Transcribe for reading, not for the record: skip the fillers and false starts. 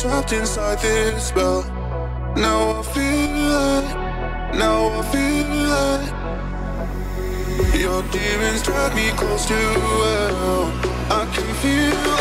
trapped inside this spell. Now I feel it, now I feel it. Your demons drag me close to hell. I can feel it.